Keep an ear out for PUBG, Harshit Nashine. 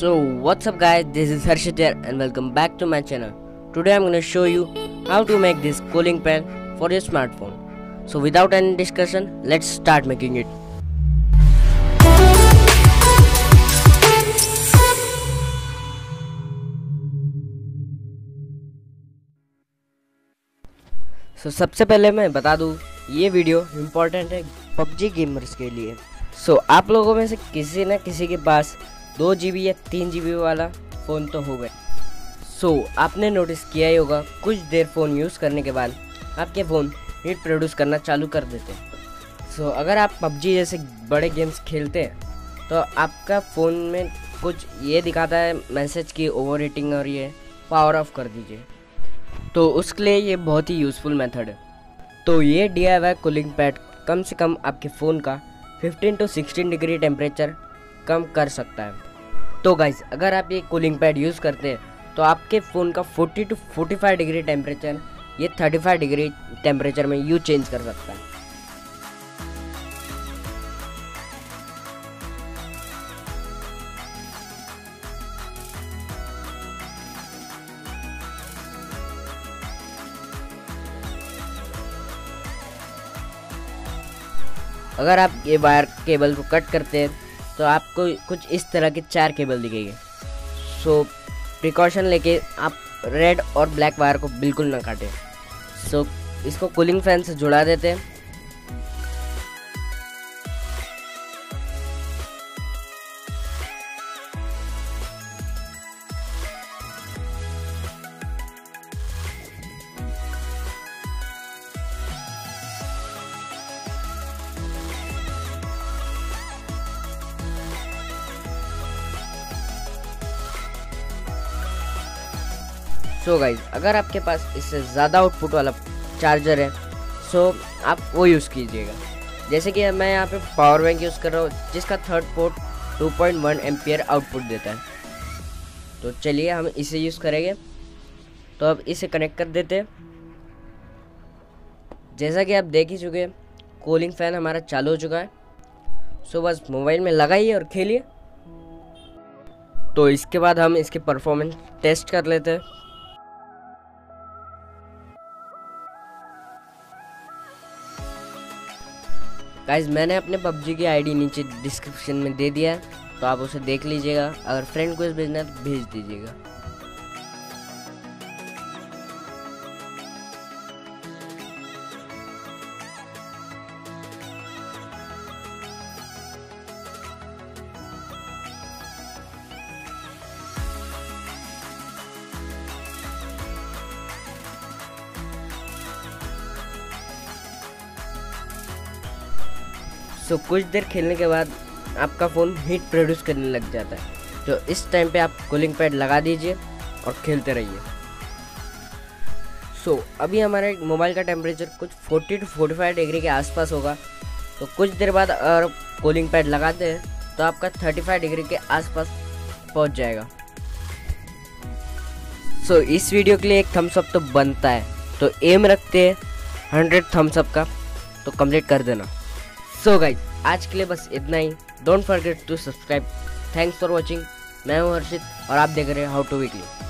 So what's up guys, this is Harshit here and welcome back to my channel. Today I'm gonna show you how to make this calling plan for your smartphone. So without any discussion, let's start making it. So सबसे पहले मैं बता दूँ ये video important है PUBG gamers के लिए। So आप लोगों में से किसी न किसी के पास 2 GB या 3 GB वाला फ़ोन तो होगा। So आपने नोटिस किया ही होगा कुछ देर फ़ोन यूज़ करने के बाद आपके फ़ोन हीट प्रोड्यूस करना चालू कर देते हैं। So अगर आप PUBG जैसे बड़े गेम्स खेलते हैं तो आपका फ़ोन में कुछ ये दिखाता है मैसेज की ओवर हीटिंग और ये पावर ऑफ कर दीजिए, तो उसके लिए ये बहुत ही यूज़फुल मेथड है। तो ये DIY कूलिंग पैड कम से कम आपके फ़ोन का 15 टू 16 डिग्री टेम्परेचर कम कर सकता है। तो गाइज़ अगर आप ये कूलिंग पैड यूज़ करते हैं तो आपके फ़ोन का 40 टू 45 डिग्री टेम्परेचर ये 35 डिग्री टेम्परेचर में यू चेंज कर सकता है। अगर आप ये वायर केबल को कट करते हैं तो आपको कुछ इस तरह के 4 केबल दिखेंगे। सो प्रिकॉशन लेके आप रेड और ब्लैक वायर को बिल्कुल ना काटें। सो इसको कूलिंग फैन से जुड़ा देते हैं। सो गाइज अगर आपके पास इससे ज़्यादा आउटपुट वाला चार्जर है सो आप वो यूज़ कीजिएगा। जैसे कि मैं यहाँ पे पावर बैंक यूज़ कर रहा हूँ जिसका थर्ड पोर्ट 2.1 एम्पियर आउटपुट देता है। तो चलिए हम इसे यूज़ करेंगे। तो अब इसे कनेक्ट कर देते हैं। जैसा कि आप देख ही चुके हैं कूलिंग फ़ैन हमारा चालू हो चुका है। सो बस मोबाइल में लगाइए और खेलिए। तो इसके बाद हम इसके परफॉर्मेंस टेस्ट कर लेते हैं। गाइज मैंने अपने PUBG की आईडी नीचे डिस्क्रिप्शन में दे दिया है, तो आप उसे देख लीजिएगा। अगर फ्रेंड को भेजना है तो भेज दीजिएगा। तो कुछ देर खेलने के बाद आपका फ़ोन हीट प्रोड्यूस करने लग जाता है। तो इस टाइम पे आप कूलिंग पैड लगा दीजिए और खेलते रहिए। सो अभी हमारे मोबाइल का टेम्परेचर कुछ 40 टू 45 डिग्री के आसपास होगा। तो कुछ देर बाद अगर कूलिंग पैड लगाते हैं तो आपका 35 डिग्री के आसपास पहुंच जाएगा। सो इस वीडियो के लिए एक थम्स अप तो बनता है, तो एम रखते हैं 100 थम्स अप का, तो कंप्लीट कर देना। सो गाइज आज के लिए बस इतना ही। Don't forget to subscribe. Thanks for watching. मैं हूँ हर्षित और आप देख रहे हैं हाउ टू वीकली।